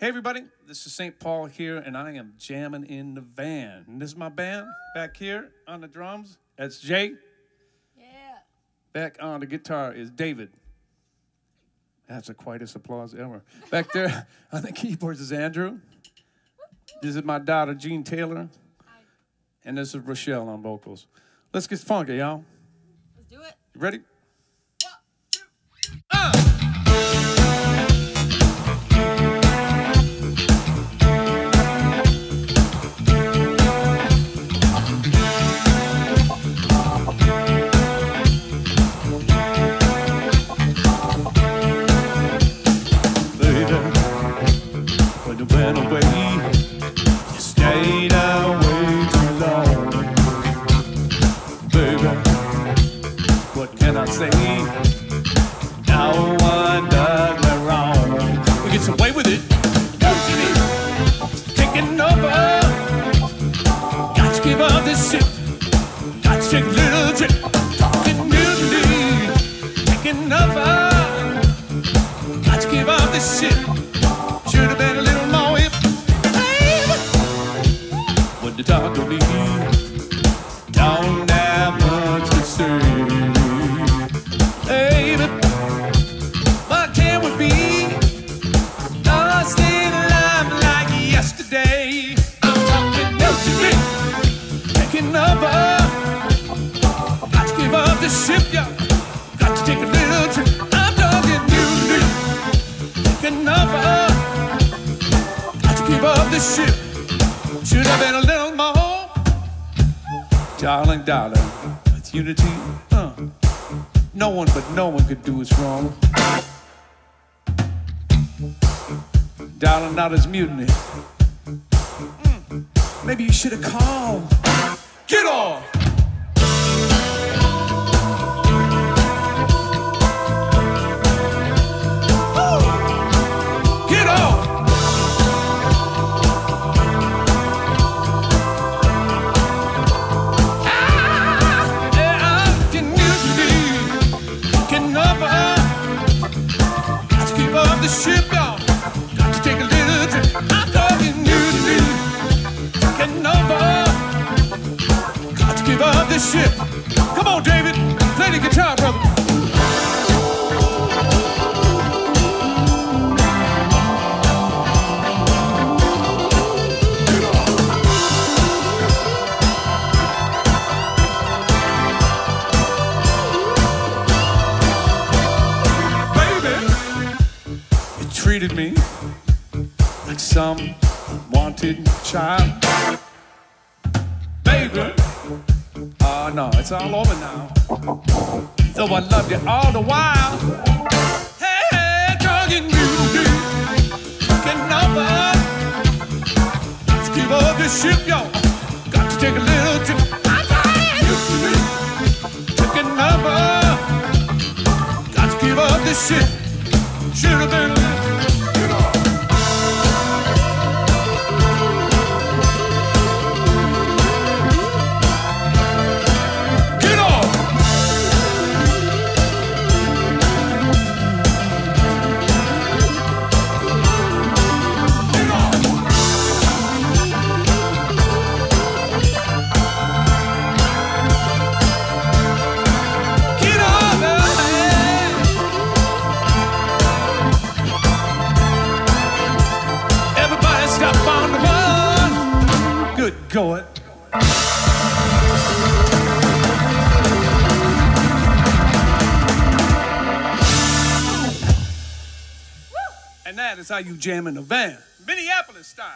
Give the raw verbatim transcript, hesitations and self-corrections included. Hey everybody, this is Saint Paul here, and I am jamming in the van. And this is my band back here on the drums. That's Jay. Yeah. Back on the guitar is David. That's the quietest applause ever. Back there on the keyboards is Andrew. This is my daughter, Jean Taylor. Hi. And this is Rochelle on vocals. Let's get funky, y'all. Let's do it. You ready? Darling, darling, it's unity. Uh, no one but no one could do us wrong. Darling, now there's mutiny. Mm, maybe you should have called. Get off! Ship, y'all. Got to take a little trip. I'm talking mutiny. Taking over. Got to give up this ship. Come on, David. Play the guitar, brother. Treated me like some wanted child. Baby, oh no, it's all over now. Though I loved you all the while. Hey, hey, drug and beauty, taking over. Let's keep up this ship, yo. Got to take a little trip. I'm tired. Taking over. Got to keep up this ship. Should have been. Go it. And that is how you jam in the van, Minneapolis style.